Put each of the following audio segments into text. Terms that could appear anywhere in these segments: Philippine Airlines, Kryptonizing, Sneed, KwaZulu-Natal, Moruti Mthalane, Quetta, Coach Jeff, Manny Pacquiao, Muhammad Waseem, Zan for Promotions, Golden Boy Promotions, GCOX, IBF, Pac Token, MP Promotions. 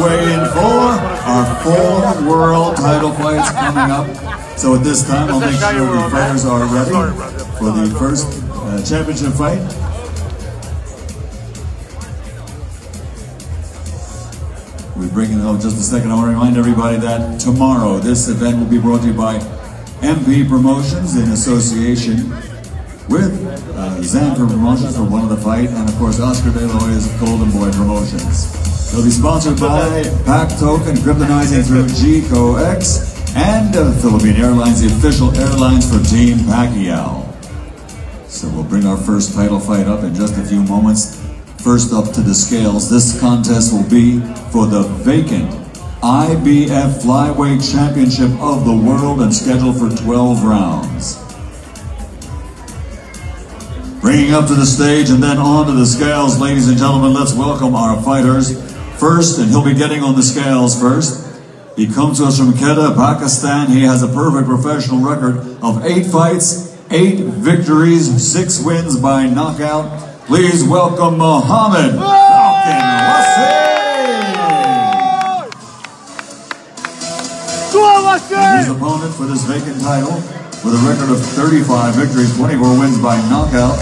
waiting for are four world title fights coming up. So at this time, I'll make sure the fighters are ready for the first championship fight. We bring it up just a second. I want to remind everybody that tomorrow this event will be brought to you by MP Promotions in association with Zan for Promotions for one of the fight, and of course Oscar De Loya's Golden Boy Promotions. They'll be sponsored by Pac Token, Kryptonizing through GCOX, and Philippine Airlines, the official airlines for Team Pacquiao. So we'll bring our first title fight up in just a few moments. First up to the scales, this contest will be for the vacant IBF Flyweight Championship of the World and scheduled for 12 rounds. Bringing up to the stage and then onto the scales, ladies and gentlemen, let's welcome our fighters. First, and he'll be getting on the scales first, he comes to us from Quetta, Pakistan. He has a perfect professional record of 8 fights, 8 victories, 6 wins by knockout. Please welcome Muhammad Waseem. And his opponent for this vacant title, with a record of 35 victories, 24 wins by knockout,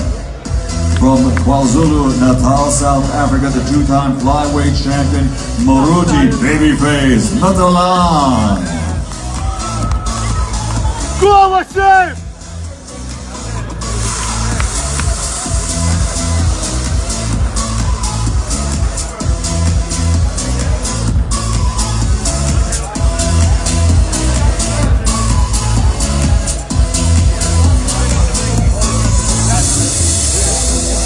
from KwaZulu-Natal, South Africa, the two-time flyweight champion, Moruti Mthalane.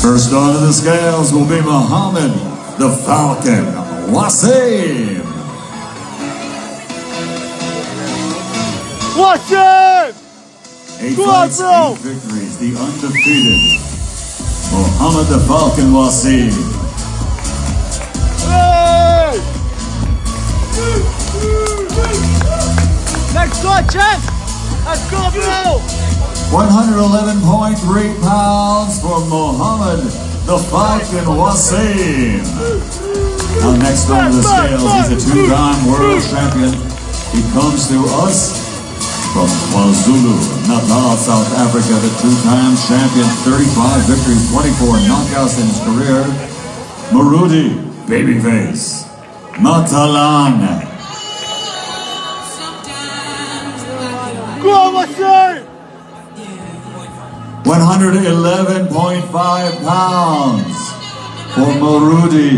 First on the scales will be Muhammad the Falcon Waseem. Waseem! 8 fights, 8 victories, the undefeated Muhammad the Falcon Waseem. Let's go, champ! Let's go, bro! 111.3 pounds for Muhammad the Falcon Waseem. Now next on the scales, he's a two-time world champion. He comes to us from KwaZulu-Natal, South Africa, the two-time champion, 35 victories, 24 knockouts in his career, Moruti Babyface Mthalane. Go on, Waseem! 111.5 pounds for Moruti.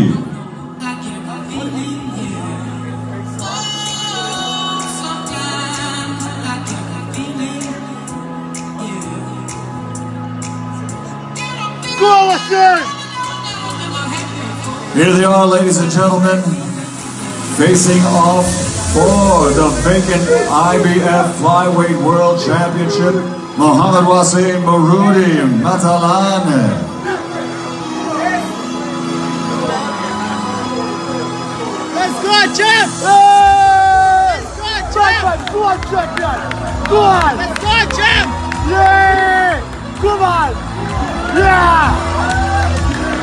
Here they are, ladies and gentlemen, facing off for the vacant IBF Flyweight World Championship. Muhammad Waseem, Moruti Mthalane. Let's go, champ! Yeah. Let's go, champ! Go on, champion! Go on! Let's go, champ! Yeah! Come on! Yeah!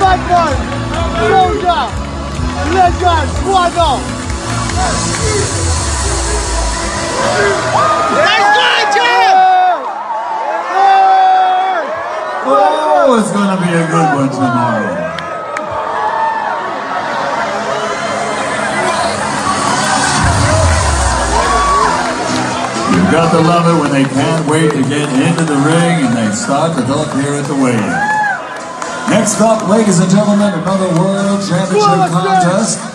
Bad boy! Soldier! Legend! Quetta! Let's go, champ! Oh, it's gonna be a good one tomorrow. You've got to love it when they can't wait to get into the ring and they start to talk here at the weigh-in. Next up, ladies and gentlemen, another World Championship contest.